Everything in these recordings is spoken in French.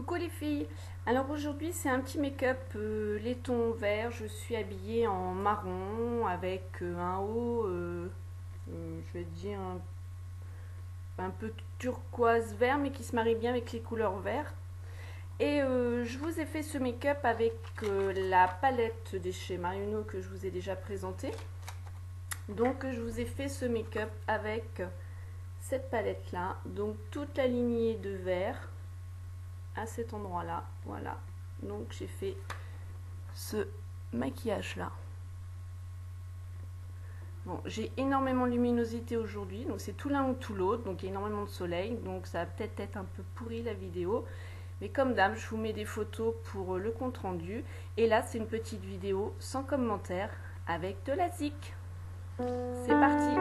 Coucou les filles, alors aujourd'hui c'est un petit make-up laiton vert, je suis habillée en marron avec un haut, je vais dire un peu turquoise vert mais qui se marie bien avec les couleurs vertes. Et je vous ai fait ce make-up avec la palette de chez Marionnaud que je vous ai déjà présentée. Donc je vous ai fait ce make-up avec cette palette là, donc toute la lignée de vert. À cet endroit là, voilà, donc j'ai fait ce maquillage là. Bon, j'ai énormément de luminosité aujourd'hui, donc c'est tout l'un ou tout l'autre, donc il y a énormément de soleil, donc ça va peut-être être un peu pourri la vidéo, mais comme d'hab je vous mets des photos pour le compte rendu, et là c'est une petite vidéo sans commentaire avec de la zik. C'est parti.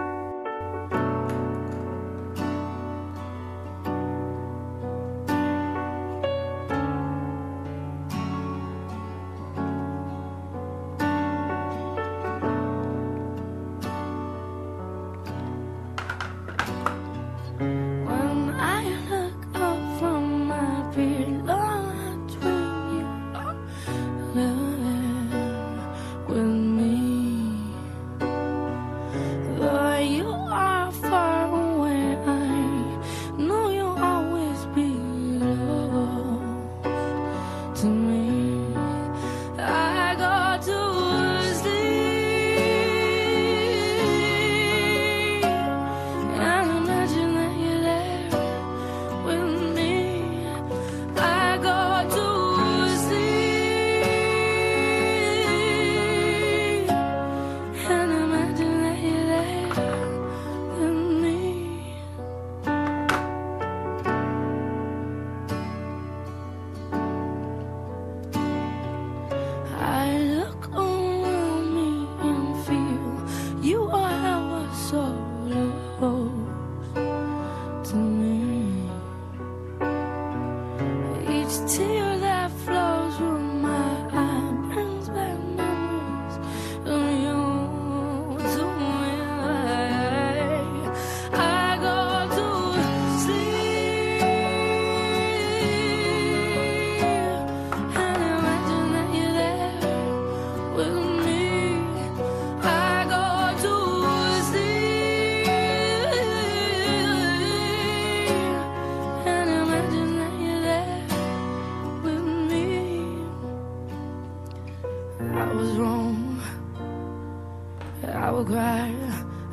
I would cry,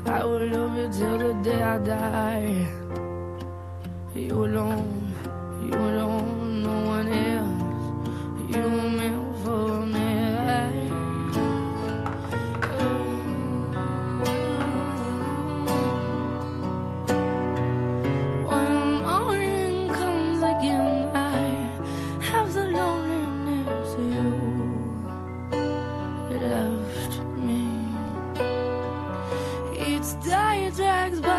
I would love you till the day I die. You alone, no one else. You were meant for me. When morning comes again, I have the loneliness you left me. Each day drags by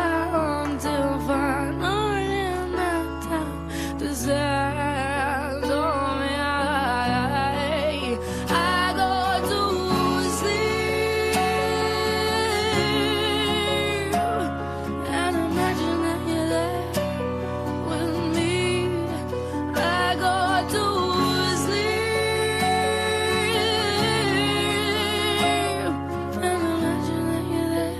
until finally my time descends on me. I go to sleep and imagine that you're there with me. I go to sleep and imagine that you're there.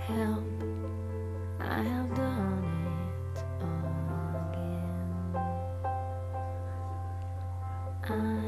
Help, I have done it again.